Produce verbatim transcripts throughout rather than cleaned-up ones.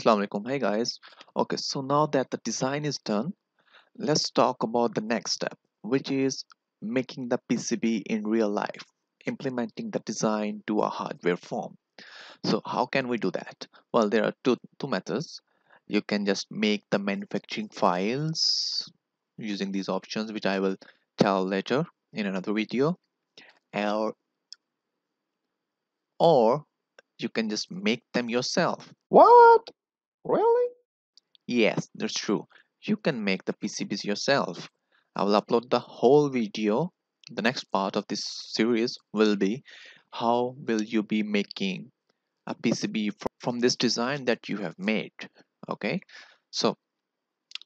Assalamualaikum. Hey guys. Okay, so now that the design is done, let's talk about the next step, which is making the P C B in real life, implementing the design to a hardware form. So how can we do that? Well, there are two two methods. You can just make the manufacturing files using these options, which I will tell later in another video, or or you can just make them yourself. What? Really? Yes, that's true. You can make the P C Bs yourself. I will upload the whole video. The next part of this series will be how will you be making a P C B from this design that you have made. Okay, so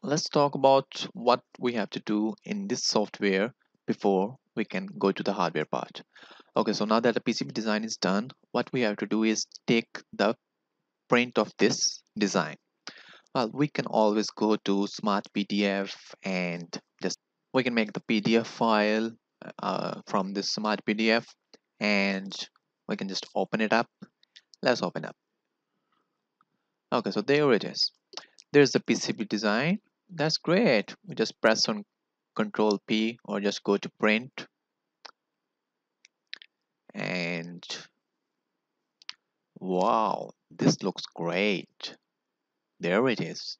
let's talk about what we have to do in this software before we can go to the hardware part. Okay, so now that the P C B design is done, what we have to do is take the print of this design. Well, we can always go to Smart P D F and just we can make the P D F file uh, from this Smart P D F, and we can just open it up. Let's open up. Okay, so there it is. There's the P C B design. That's great. We just press on Control P or just go to print, and wow, this looks great. There it is.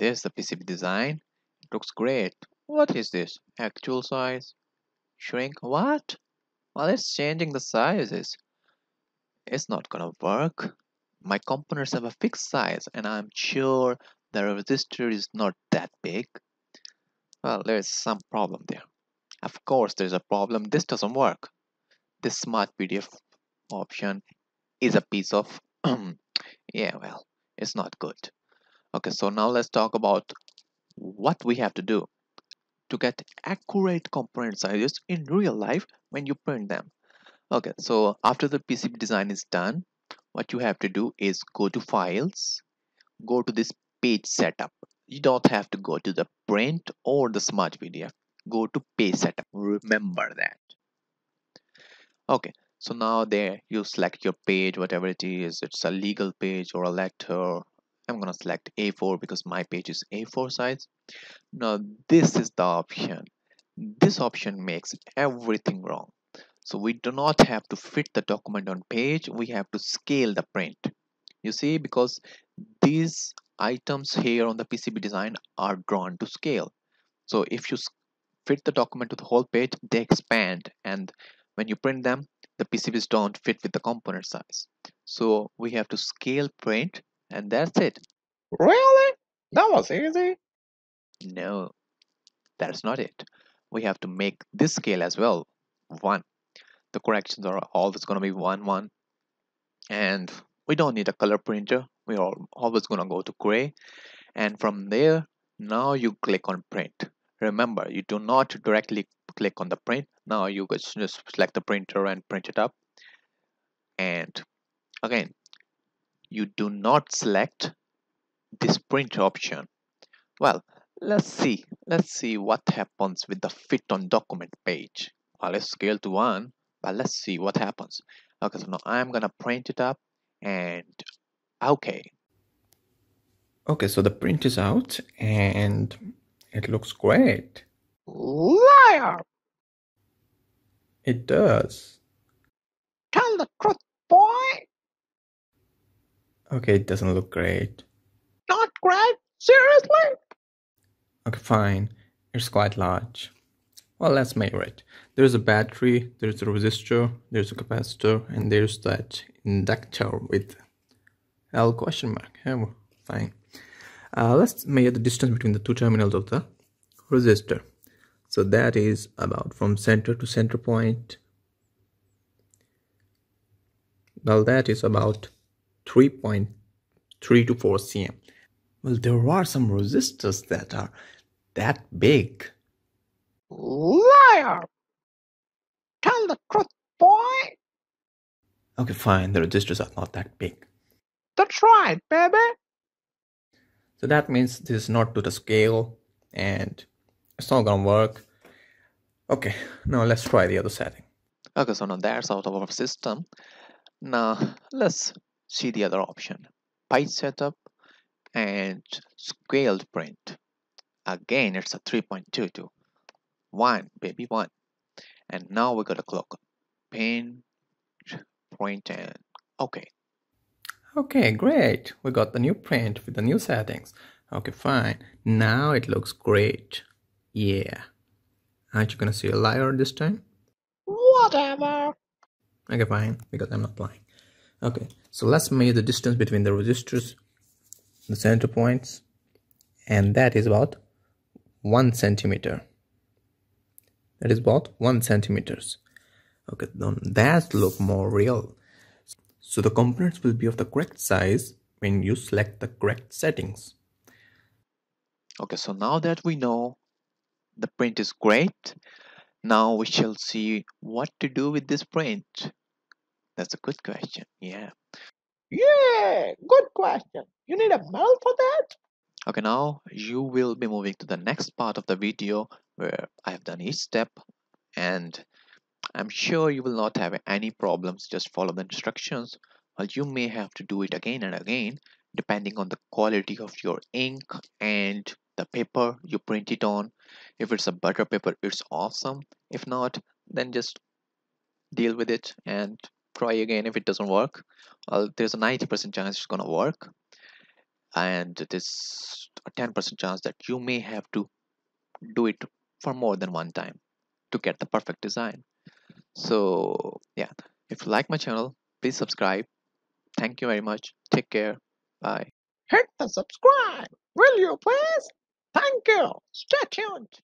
There's the P C B design. It looks great. What is this? Actual size? Shrink? What? Well, it's changing the sizes. It's not gonna work. My components have a fixed size, and I'm sure the resistor is not that big. Well, there's some problem there. Of course, there's a problem. This doesn't work. This Smart P D F option is a piece of yeah, well, it's not good. Okay, so now let's talk about what we have to do to get accurate component sizes in real life when you print them. Okay, so after the P C B design is done, what you have to do is go to Files, go to this Page Setup. You don't have to go to the print or the Smart P D F. Go to Page Setup. Remember that. Okay, so now there you select your page, whatever it is. It's a legal page or a letter. I'm gonna select A four because my page is A four size. Now this is the option. This option makes everything wrong. So we do not have to fit the document on page. We have to scale the print. You see, because these items here on the P C B design are drawn to scale. So if you fit the document to the whole page, they expand, and when you print them, the P C Bs don't fit with the component size. So we have to scale print, and that's it. Really? That was easy? No, that's not it. We have to make this scale as well. One. The corrections are always going to be one, one. And we don't need a color printer. We are always going to go to gray. And from there, now you click on print. Remember, you do not directly click on the print. Now you just select the printer and print it up. And again, you do not select this print option. Well, let's see. Let's see what happens with the fit on document page. Well, let's scale to one, but let's see what happens. Okay, so now I'm gonna print it up, and okay. Okay, so the print is out, and it looks great. Liar! It does. Tell the truth, boy! Okay, it doesn't look great. Not great? Seriously? Okay, fine. It's quite large. Well, let's measure it. There's a battery, there's a resistor, there's a capacitor, and there's that inductor with L question mark. Yeah, well, fine. Uh, let's measure the distance between the two terminals of the resistor. So that is about from center to center point. Well, that is about three point three to four centimeters. Well, there are some resistors that are that big. Liar! Tell the truth, boy! Okay, fine. The resistors are not that big. That's right, baby! So that means this is not to the scale, and it's not gonna work. Okay, now let's try the other setting. Okay, so now that's out of our system. Now, let's see the other option. Page Setup. and scaled print. Again, it's a three point two two. One, baby, one. And now we got a clock. Pin, print, and okay. Okay, great. We got the new print with the new settings. Okay, fine. Now it looks great. Yeah. Aren't you gonna see a liar this time? Whatever. Okay, fine. Because I'm not lying. Okay, so let's measure the distance between the resistors, the center points, and that is about one centimeter. That is about one centimeters. Okay, then that look more real. So the components will be of the correct size when you select the correct settings. Okay, so now that we know the print is great, now we shall see what to do with this print. That's a good question. Yeah. Yeah, good question. You need a model for that? Okay, now you will be moving to the next part of the video where I have done each step, and I'm sure you will not have any problems. Just follow the instructions, or you may have to do it again and again depending on the quality of your ink and the paper you print it on. If it's a butter paper, it's awesome. If not, then just deal with it and try again. If it doesn't work, well, there's a ninety percent chance it's gonna work, and there's a ten percent chance that you may have to do it for more than one time to get the perfect design. So yeah, if you like my channel, please subscribe. Thank you very much. Take care. Bye. Hit the subscribe, will you please? Thank you. Stay tuned.